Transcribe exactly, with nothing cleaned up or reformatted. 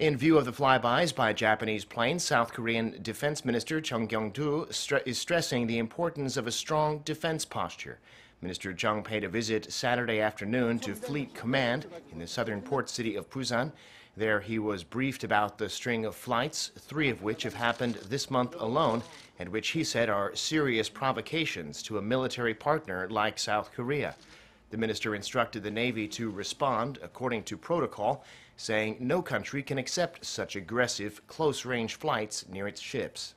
In view of the flybys by Japanese planes, South Korean Defense Minister Jeong Kyeong-doo stre is stressing the importance of a strong defense posture. Minister Jeong paid a visit Saturday afternoon to Fleet Command in the southern port city of Busan. There he was briefed about the string of flights, three of which have happened this month alone, and which he said are serious provocations to a military partner like South Korea. The minister instructed the Navy to respond according to protocol, saying no country can accept such aggressive, close-range flights near its ships.